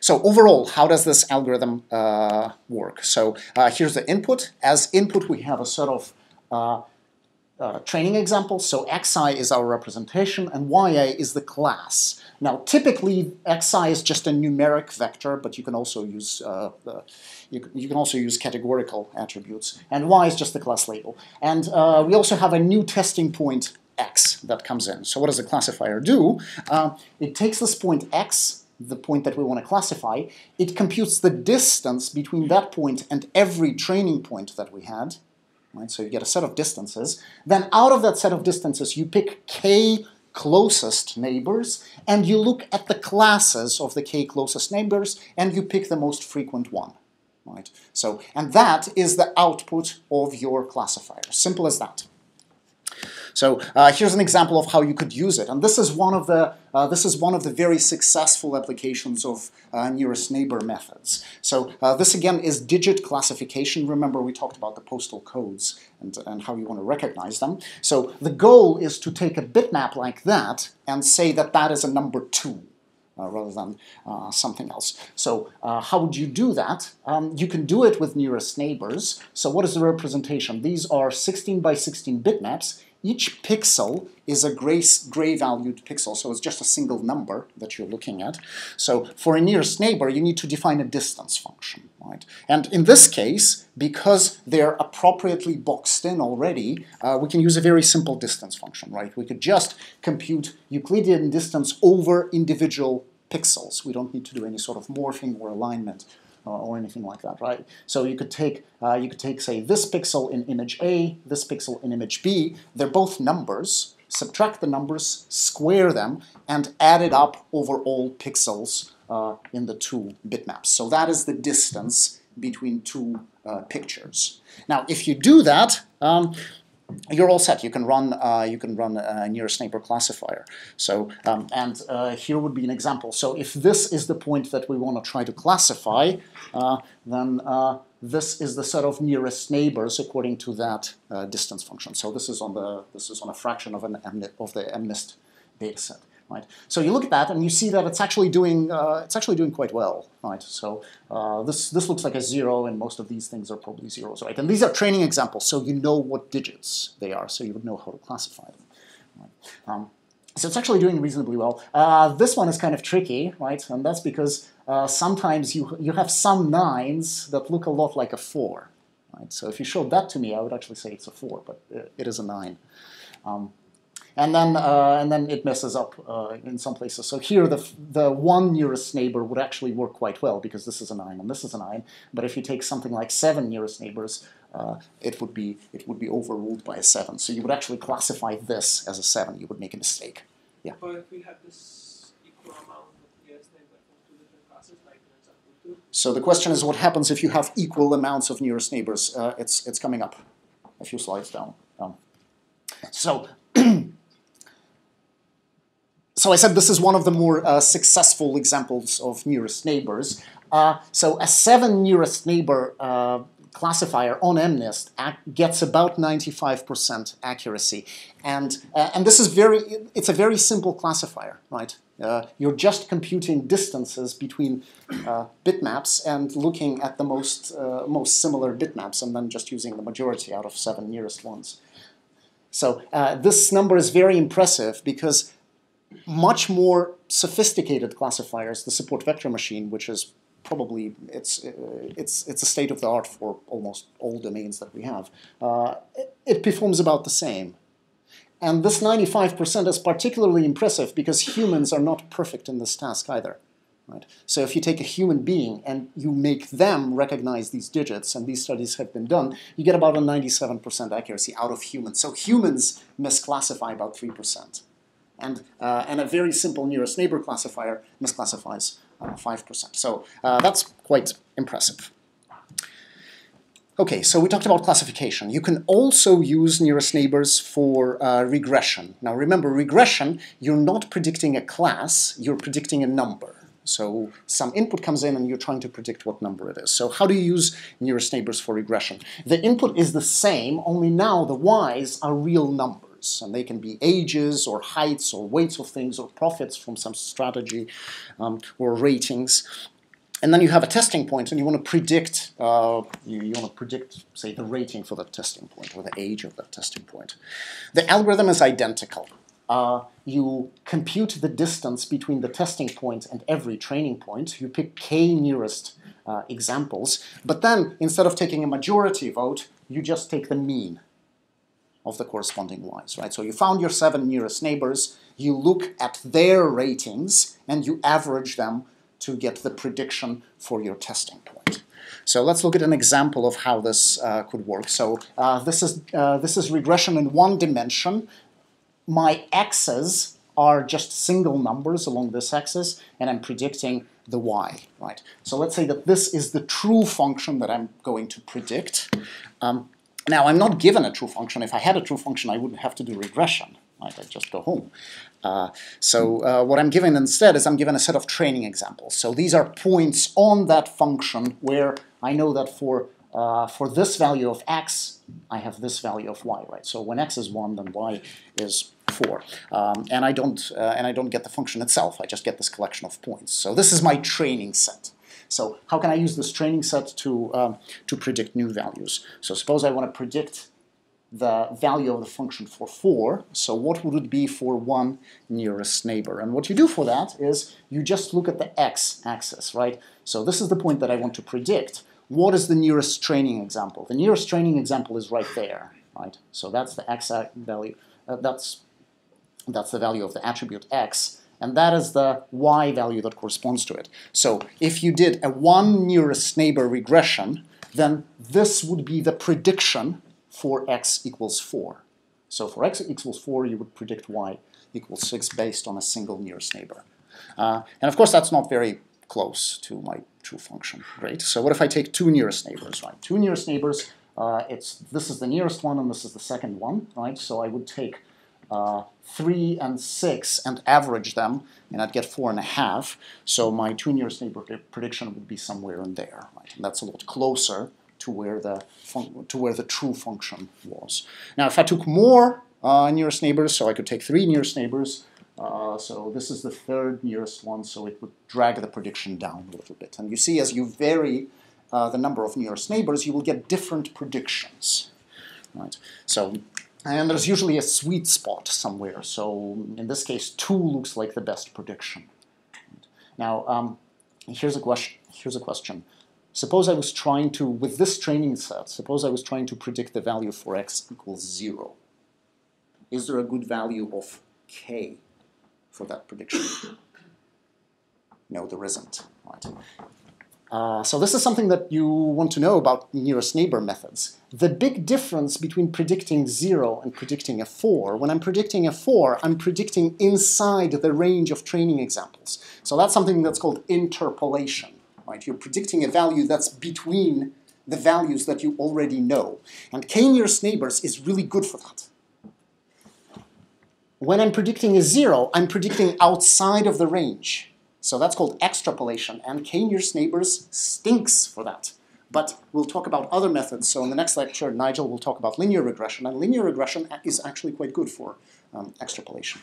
So overall, how does this algorithm work? So here's the input. As input, we have a sort of training example. So xi is our representation and yi is the class. Now, typically, xi is just a numeric vector, but you can also use you can also use categorical attributes. And y is just the class label. And we also have a new testing point x that comes in. So what does the classifier do? It takes this point x, the point that we want to classify, it computes the distance between that point and every training point that we had, right? So you get a set of distances. Then out of that set of distances, you pick k closest neighbors, and you look at the classes of the k closest neighbors, and you pick the most frequent one, right? So, and that is the output of your classifier. Simple as that. So here's an example of how you could use it, and this is one of the very successful applications of nearest neighbor methods. So this again is digit classification. Remember, we talked about the postal codes and how you want to recognize them. So the goal is to take a bitmap like that and say that that is a number 2. Rather than something else. So how would you do that? You can do it with nearest neighbors. So what is the representation? These are 16 by 16 bitmaps. Each pixel is a gray-valued pixel, so it's just a single number that you're looking at. So for a nearest neighbor, you need to define a distance function, right? And in this case, because they're appropriately boxed in already, we can use a very simple distance function, right? We could just compute Euclidean distance over individual pixels. We don't need to do any sort of morphing or alignment or anything like that, right? So you could take, say, this pixel in image A, this pixel in image B. They're both numbers. Subtract the numbers, square them, and add it up over all pixels in the two bitmaps. So that is the distance between two pictures. Now, if you do that, you're all set. You can run a nearest neighbor classifier. So here would be an example. So if this is the point that we want to try to classify, then this is the set of nearest neighbors according to that distance function. So this is on the a fraction of the MNIST dataset. Right. So you look at that and you see that it's actually doing quite well, right? So this looks like a 0, and most of these things are probably 0s, right? And these are training examples, so you know what digits they are, so you would know how to classify them. Right. So it's actually doing reasonably well. This one is kind of tricky, right? And that's because sometimes you have some 9s that look a lot like a 4, right? So if you showed that to me, I would actually say it's a 4, but it is a 9. And then it messes up in some places. So here the one nearest neighbor would actually work quite well because this is a 9 and this is a 9. But if you take something like 7 nearest neighbors, it would be overruled by a 7. So you would actually classify this as a 7. You would make a mistake. Yeah. But if we have this equal amount of nearest neighbors from 2 different classes, like example 2. So the question is, what happens if you have equal amounts of nearest neighbors? It's coming up a few slides down. So. So I said this is one of the more successful examples of nearest neighbors. So a 7 nearest neighbor classifier on MNIST gets about 95% accuracy, and this is it's a very simple classifier, right? You're just computing distances between bitmaps and looking at the most similar bitmaps, and then just using the majority out of 7 nearest ones. So this number is very impressive because much more sophisticated classifiers, the support vector machine, which is probably it's a state of the art for almost all domains that we have, it performs about the same. And this 95% is particularly impressive because humans are not perfect in this task either. Right? So if you take a human being and you make them recognize these digits, and these studies have been done, you get about a 97% accuracy out of humans. So humans misclassify about 3%. And a very simple nearest neighbor classifier misclassifies 5%. So that's quite impressive. Okay, so we talked about classification. You can also use nearest neighbors for regression. Now remember, regression, you're not predicting a class, you're predicting a number. So some input comes in and you're trying to predict what number it is. So how do you use nearest neighbors for regression? The input is the same, only now the y's are real numbers. neighbors, and they can be ages or heights or weights of things or profits from some strategy or ratings. And then you have a testing point, and you want to predict, say, the rating for that testing point or the age of that testing point. The algorithm is identical. You compute the distance between the testing point and every training point. You pick k-nearest examples, but then instead of taking a majority vote, you just take the mean of the corresponding ones, right? So you found your 7 nearest neighbors, you look at their ratings, and you average them to get the prediction for your testing point. So let's look at an example of how this could work. So this is regression in one dimension. My x's are just single numbers along this axis, and I'm predicting the y, right? So let's say that this is the true function that I'm going to predict. Now, I'm not given a true function. If I had a true function, I wouldn't have to do regression. I'd just go home. So what I'm given instead is I'm given a set of training examples. So these are points on that function where I know that for this value of x, I have this value of y, right? So when x is 1, then y is 4. And I don't get the function itself. I just get this collection of points. So this is my training set. So how can I use this training set to predict new values? So suppose I want to predict the value of the function for 4, so what would it be for 1 nearest neighbor? And what you do for that is you just look at the x-axis, right? So this is the point that I want to predict. What is the nearest training example? The nearest training example is right there, right? So that's the x value, that's the value of the attribute x, and that is the y value that corresponds to it. So if you did a 1 nearest neighbor regression, then this would be the prediction for x equals 4. So for x equals 4, you would predict y equals 6 based on a single nearest neighbor. And of course, that's not very close to my true function. Great. So what if I take 2 nearest neighbors, right? 2 nearest neighbors, this is the nearest one and this is the second one, right? So I would take 3 and 6 and average them, and I'd get 4.5. So my 2 nearest neighbor prediction would be somewhere in there, right? And that's a lot closer to where the true function was. Now, if I took more nearest neighbors, so I could take 3 nearest neighbors, so this is the third nearest one, so it would drag the prediction down a little bit. And you see, as you vary the number of nearest neighbors, you will get different predictions, right? So, and there's usually a sweet spot somewhere, so in this case, 2 looks like the best prediction. Now, here's a question. Suppose I was trying to, with this training set, suppose I was trying to predict the value for x equals 0. Is there a good value of k for that prediction? No, there isn't. Right. So this is something that you want to know about nearest neighbor methods. The big difference between predicting 0 and predicting a 4, when I'm predicting a 4, I'm predicting inside the range of training examples. So that's something that's called interpolation. Right? You're predicting a value that's between the values that you already know. And k-nearest neighbors is really good for that. When I'm predicting a 0, I'm predicting outside of the range. So that's called extrapolation, and k-nearest neighbors stinks for that. But we'll talk about other methods. So in the next lecture, Nigel will talk about linear regression, and linear regression is actually quite good for extrapolation.